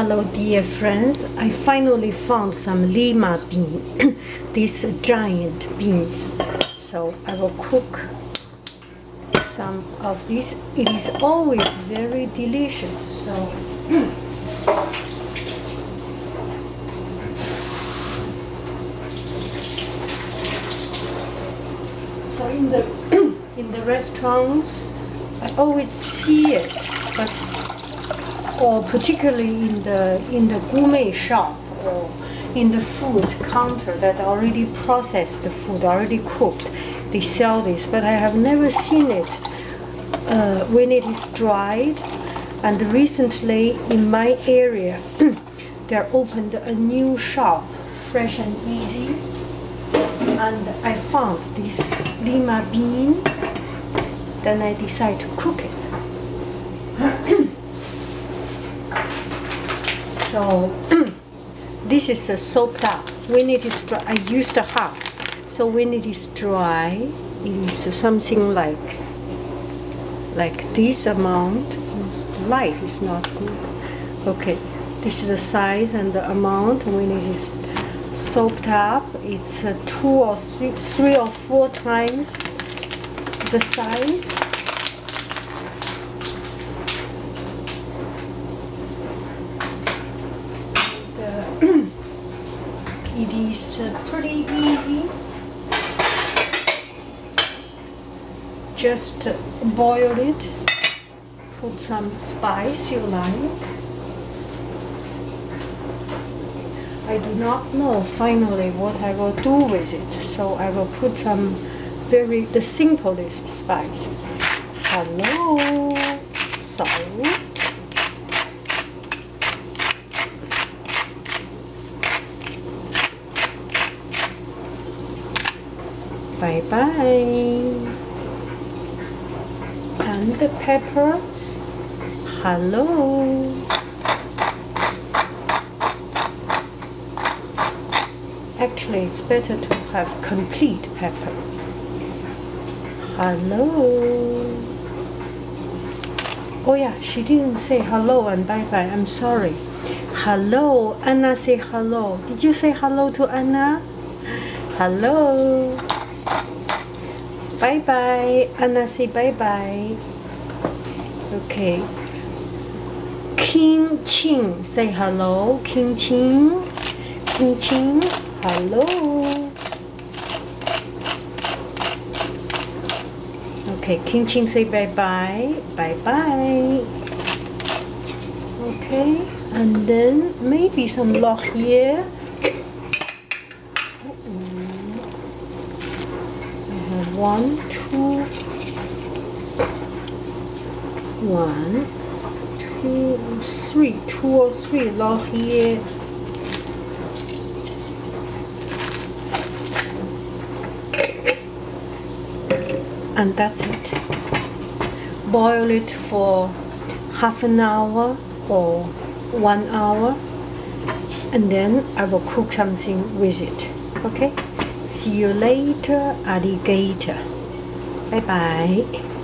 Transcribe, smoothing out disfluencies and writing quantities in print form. Hello dear friends, I finally found some lima bean, these giant beans. So I will cook some of this. It is always very delicious. So so in the restaurants I always see it, or particularly in the gourmet shop or in the food counter that already processed the food, already cooked, they sell this. But I have never seen it when it is dried. And recently in my area, there opened a new shop, Fresh and Easy, and I found this lima bean. Then I decided to cook it. So this is soaked up. When it is dry, I used a half. So when it is dry, it is something like this amount. The light is not good. Okay, this is the size and the amount. When it is soaked up, it's 2 or 3 or 4 times the size. It is pretty easy. Just boil it, put some spice you like. I do not know finally what I will do with it, so I will put some the simplest spice. Hello, salt. Bye bye. And the pepper. Hello. Actually, it's better to have complete pepper. Hello. Oh yeah, she didn't say hello and bye bye. I'm sorry. Hello, Anna. Say hello. Did you say hello to Anna? Hello. Bye bye, Anna. Say bye bye. Okay. King Ching, say hello. King Ching, King Ching, hello. Okay, King Ching, say bye bye, bye bye. Okay, and then maybe some laurier. Two or three laurier. And that's it. Boil it for half an hour or 1 hour, and then I will cook something with it. Okay? See you later, alligator. Bye bye.